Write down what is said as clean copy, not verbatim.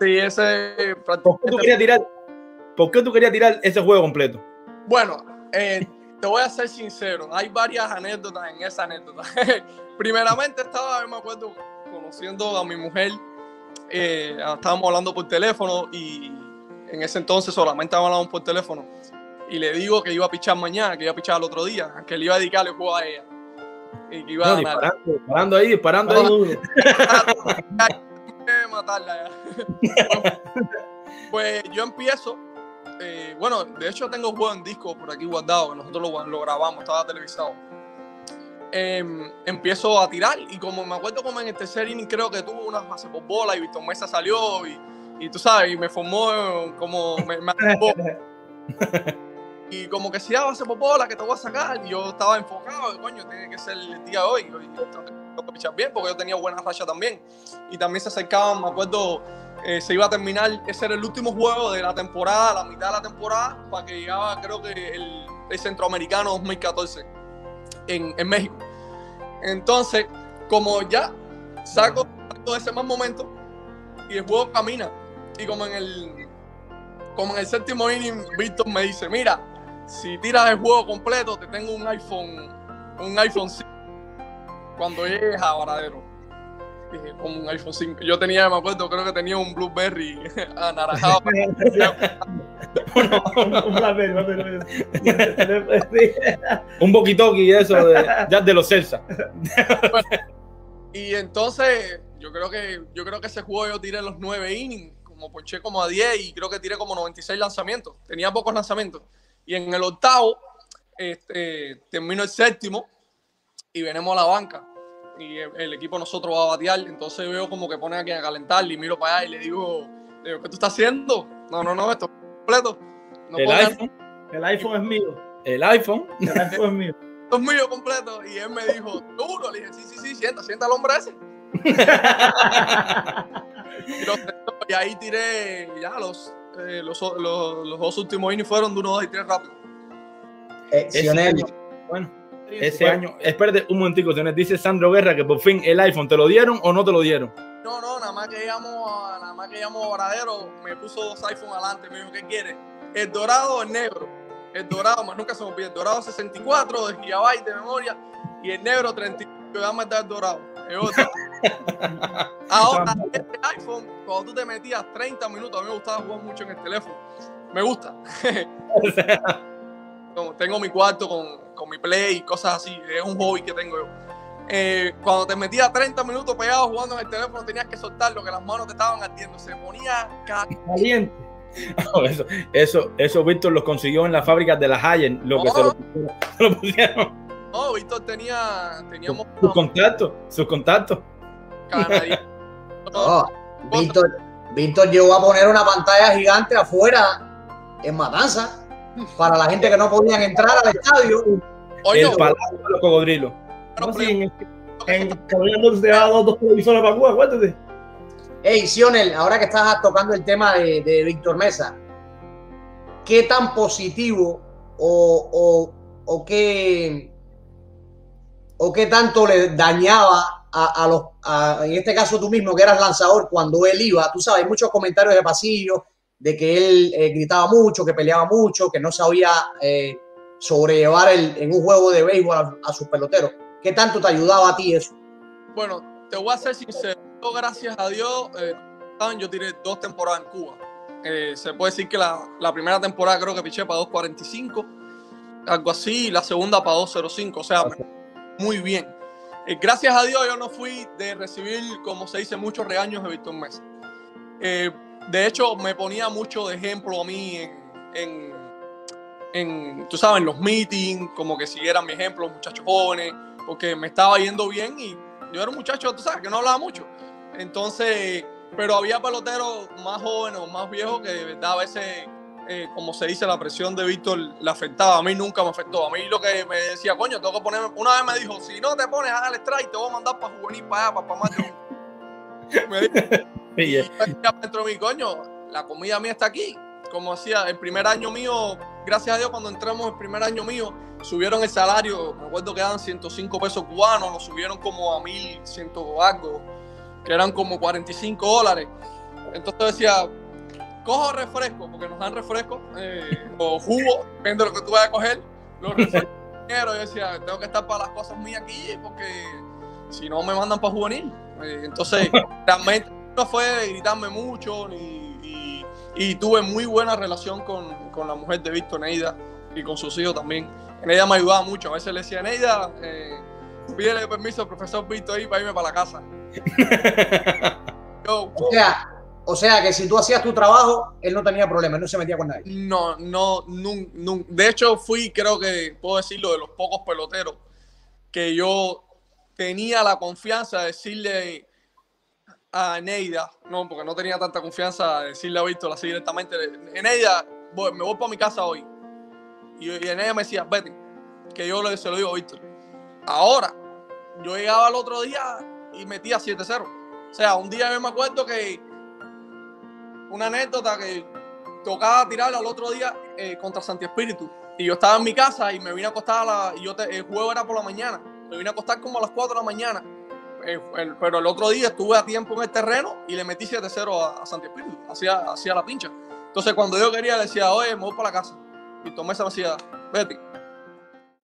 Sí, ese... ¿Por qué tú querías tirar ese juego completo? Bueno, te voy a ser sincero. Hay varias anécdotas en esa anécdota. Primeramente estaba, yo me acuerdo, conociendo a mi mujer. Estábamos hablando por teléfono y en ese entonces solamente hablábamos por teléfono. Y le digo que iba a pichar mañana, que iba a pichar el otro día, que le iba a dedicar el juego a ella. Y que iba a ganar. Disparando ahí. Matarla ya. Pues yo empiezo. Bueno, de hecho tengo un juego en disco por aquí guardado, que nosotros lo grabamos, estaba televisado. Empiezo a tirar y como me acuerdo como en el tercer inning creo que tuvo unas bases por bola y Víctor Mesa salió y tú sabes, y me formó como... Me atrapó. Y como que si ya base por bola que te voy a sacar, y yo estaba enfocado, y, coño, tiene que ser el día de hoy. Tengo que pichar bien porque yo tenía buena racha también. Y también se acercaban, me acuerdo... se iba a terminar, ese era el último juego de la temporada, la mitad de la temporada, para que llegaba creo que el Centroamericano 2014 en México. Entonces, como ya saco de ese mal momento y el juego camina, y como en el séptimo inning, Víctor me dice, mira, si tiras el juego completo, te tengo un iPhone 5 cuando llegues a Varadero. Como un iPhone 5. Yo tenía, me acuerdo, creo que tenía un Blueberry anaranjado. Un boquitoqui eso, ya de los Celsa. Bueno, y entonces, yo creo que ese juego yo tiré los 9 innings, como ponché como a 10 y creo que tiré como 96 lanzamientos. Tenía pocos lanzamientos. Y en el octavo, termino el séptimo y venimos a la banca. Y el equipo nosotros va a batear, entonces veo como que ponen aquí a calentar y miro para allá y le digo ¿qué tú estás haciendo? No, esto es completo. No, el iPhone es mío. El iPhone es mío. Esto es mío completo. Y él me dijo, duro, le dije, sí, sienta al hombre ese. Y ahí tiré, ya los dos últimos innings fueron de 1, 2 y 3 rápido. Sionel. Bueno. Ese año, espérate un momentico, dice Sandro Guerra que por fin el iPhone, ¿te lo dieron o no te lo dieron? No, nada más que llamo a Varadero, me puso 2 iPhones adelante, me dijo, ¿qué quieres? ¿El dorado o el negro? El dorado, más nunca se me olvida, el dorado 64 de GB de memoria y el negro 31, que vamos a dar el dorado. Ahora, este iPhone, cuando tú te metías 30 minutos, a mí me gustaba jugar mucho en el teléfono, me gusta. Tengo mi cuarto con mi play y cosas así, es un hobby que tengo yo. Cuando te metías 30 minutos pegado jugando en el teléfono, tenías que soltarlo, que las manos te estaban ardiendo, se ponía caliente. No, eso Víctor los consiguió en la fábrica de las Hayen, se lo pusieron. No, Víctor teníamos sus contactos. No, Víctor llegó a poner una pantalla gigante afuera en Matanzas, para la gente que no podían entrar al estadio. Oye, el Palacio de los Cocodrilos. No, sí, en se daba 2 televisores para Cuba, acuérdate. Hey, Sionel, ahora que estás tocando el tema de Víctor Mesa, ¿qué tan positivo o qué tanto le dañaba en este caso tú mismo, que eras lanzador, cuando él iba? Tú sabes, muchos comentarios de pasillo, de que él gritaba mucho, que peleaba mucho, que no sabía sobrellevar en un juego de béisbol a sus peloteros. ¿Qué tanto te ayudaba a ti eso? Bueno, te voy a ser sincero. Yo, gracias a Dios, yo tiré 2 temporadas en Cuba. Se puede decir que la primera temporada creo que piché para 2.45, algo así, y la segunda para 2.05, o sea, muy bien. Gracias a Dios yo no fui de recibir, como se dice, muchos regaños de Víctor Mesa. De hecho, me ponía mucho de ejemplo a mí tú sabes, en los meetings, como que siguieran mi ejemplo, muchachos jóvenes, porque me estaba yendo bien y yo era un muchacho, tú sabes, que no hablaba mucho. Entonces, pero había peloteros más jóvenes o más viejos que de verdad a veces, como se dice, la presión de Víctor la afectaba. A mí nunca me afectó. A mí lo que me decía, coño, tengo que ponerme... Una vez me dijo, si no te pones, haz el strike, te voy a mandar para juvenil, para allá, para más de... Me dijo... Y dentro de mi coño, la comida mía está aquí. Como hacía el primer año mío, gracias a Dios, cuando entramos el primer año mío, subieron el salario. Me acuerdo que eran 105 pesos cubanos, lo subieron como a 1.100 algo, que eran como $45. Entonces decía, cojo refresco, porque nos dan refresco, o jugo, depende de lo que tú vayas a coger. Los refrescos, yo decía, tengo que estar para las cosas mías aquí, porque si no me mandan para juvenil. Entonces, realmente no fue gritarme mucho, y tuve muy buena relación con la mujer de Víctor, Neida, y con sus hijos también. Neida me ayudaba mucho, a veces le decía, Neida, pídele permiso al profesor Víctor ahí para irme para la casa. Yo, o sea que si tú hacías tu trabajo, él no tenía problemas, no se metía con nadie. No. De hecho, fui, creo que puedo decirlo, de los pocos peloteros que yo tenía la confianza de decirle a Neida, no, porque no tenía tanta confianza de decirle a Víctor así directamente, Neida, me voy para mi casa hoy. Y Neida me decía, vete, que yo se lo digo a Víctor. Ahora, yo llegaba al otro día y metía 7-0. O sea, un día yo me acuerdo que una anécdota que tocaba tirarla al otro día contra Santi Espíritu. Y yo estaba en mi casa y me vine a acostar, el juego era por la mañana. Me vine a acostar como a las 4 de la mañana. Pero el otro día estuve a tiempo en el terreno y le metí 7-0 a Santi Espíritu. Hacía la pincha. Entonces, cuando yo quería, le decía, oye, me voy para la casa. Y Víctor Mesa me decía, vete.